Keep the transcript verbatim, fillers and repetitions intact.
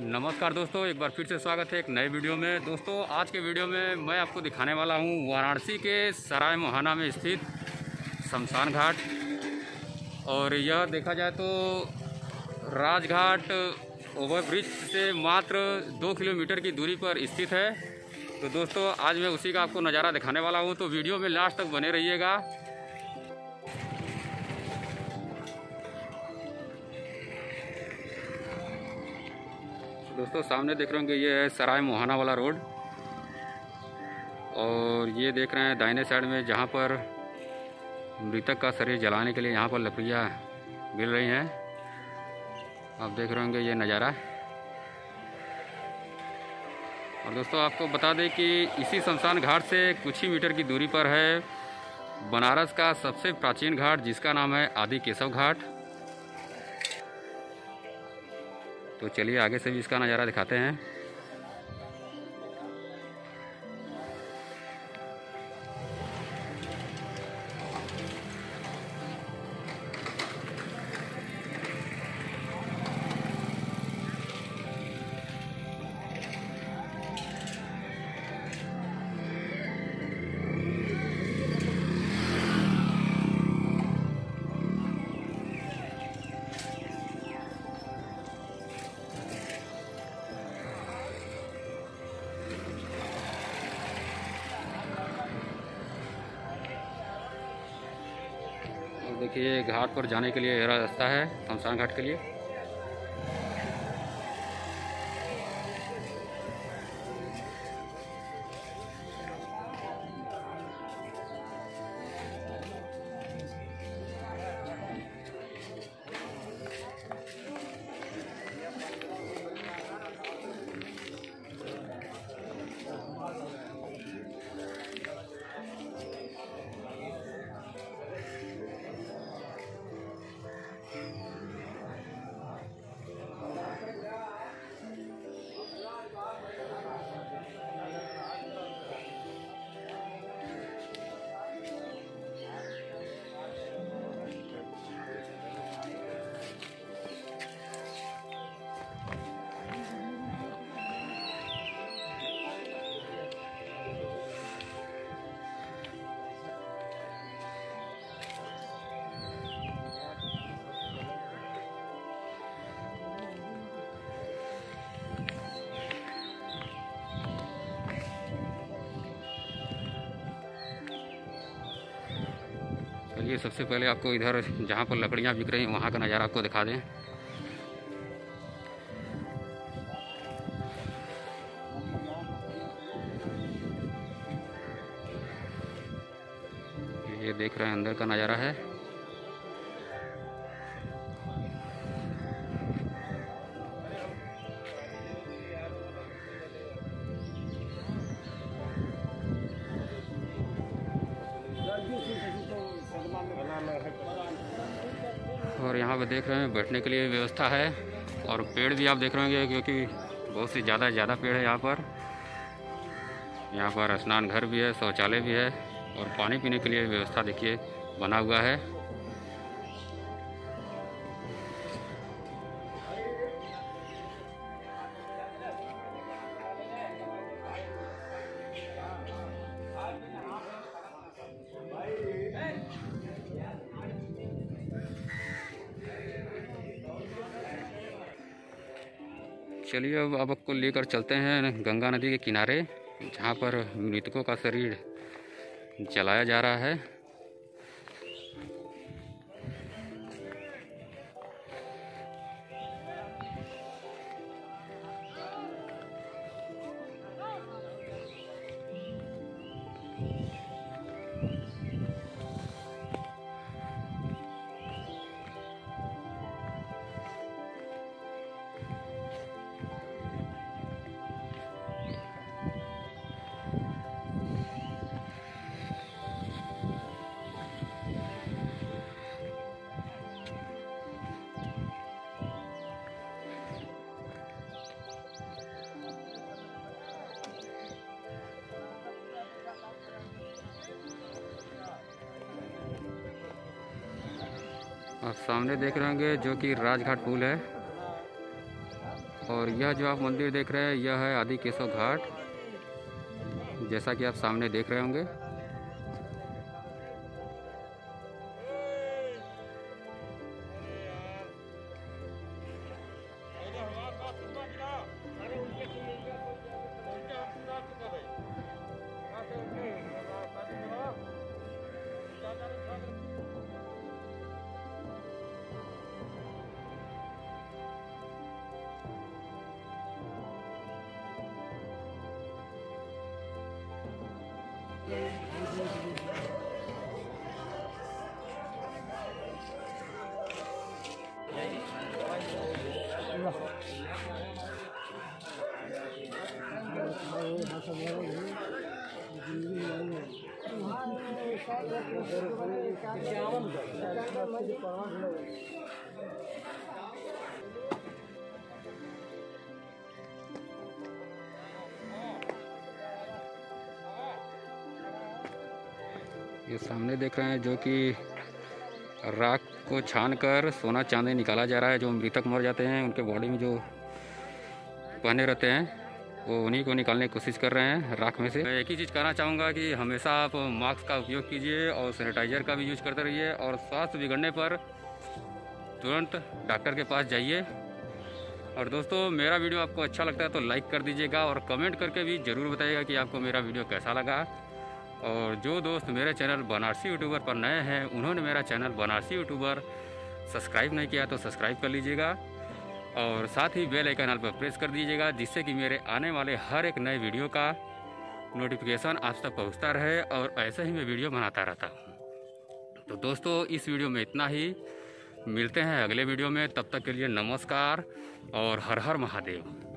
नमस्कार दोस्तों, एक बार फिर से स्वागत है एक नए वीडियो में। दोस्तों आज के वीडियो में मैं आपको दिखाने वाला हूं वाराणसी के सराय मोहाना में स्थित शमशान घाट, और यह देखा जाए तो राजघाट ओवरब्रिज से मात्र दो किलोमीटर की दूरी पर स्थित है। तो दोस्तों आज मैं उसी का आपको नज़ारा दिखाने वाला हूँ, तो वीडियो में लास्ट तक बने रहिएगा। दोस्तों सामने देख रहे होंगे ये है सराय मोहाना वाला रोड, और ये देख रहे हैं दाहिने साइड में जहाँ पर मृतक का शरीर जलाने के लिए यहाँ पर लकड़ियाँ मिल रही हैं। आप देख रहे होंगे ये नज़ारा। और दोस्तों आपको बता दें कि इसी शमशान घाट से कुछ ही मीटर की दूरी पर है बनारस का सबसे प्राचीन घाट, जिसका नाम है आदिकेशव घाट। तो चलिए आगे से भी इसका नज़ारा दिखाते हैं। देखिए घाट पर जाने के लिए यह रास्ता है शमशान घाट के लिए। चलिए सबसे पहले आपको इधर जहाँ पर लकड़ियाँ बिक रही हैं वहाँ का नज़ारा आपको दिखा दें। ये देख रहे हैं अंदर का नज़ारा है। और यहाँ पे देख रहे हैं बैठने के लिए व्यवस्था है, और पेड़ भी आप देख रहे होंगे क्योंकि बहुत से ज़्यादा ज़्यादा पेड़ है यहाँ पर। यहाँ पर स्नान घर भी है, शौचालय भी है, और पानी पीने के लिए व्यवस्था देखिए बना हुआ है। चलिए अब आपको लेकर चलते हैं गंगा नदी के किनारे, जहाँ पर मृतकों का शरीर जलाया जा रहा है। और सामने देख रहे होंगे जो कि राजघाट पुल है, और यह जो आप मंदिर देख रहे हैं यह है आदिकेशव घाट, जैसा कि आप सामने देख रहे होंगे। ये सामने देख रहे हैं जो कि राख को छानकर सोना चांदी निकाला जा रहा है। जो मृतक मर जाते हैं उनके बॉडी में जो पहने रहते हैं वो उन्हीं को निकालने की कोशिश कर रहे हैं राख में से। मैं एक ही चीज़ कहना चाहूँगा कि हमेशा आप मास्क का उपयोग कीजिए और सैनिटाइजर का भी यूज करते रहिए, और स्वास्थ्य बिगड़ने पर तुरंत डॉक्टर के पास जाइए। और दोस्तों, मेरा वीडियो आपको अच्छा लगता है तो लाइक कर दीजिएगा और कमेंट करके भी ज़रूर बताइएगा कि आपको मेरा वीडियो कैसा लगा। और जो दोस्त मेरे चैनल बनारसी यूट्यूबर पर नए हैं उन्होंने मेरा चैनल बनारसी यूट्यूबर सब्सक्राइब नहीं किया तो सब्सक्राइब कर लीजिएगा, और साथ ही बेल आइकन पर प्रेस कर दीजिएगा जिससे कि मेरे आने वाले हर एक नए वीडियो का नोटिफिकेशन आप तक पहुंचता रहे और ऐसे ही मैं वीडियो बनाता रहता हूं। तो दोस्तों, इस वीडियो में इतना ही, मिलते हैं अगले वीडियो में। तब तक के लिए नमस्कार और हर हर महादेव।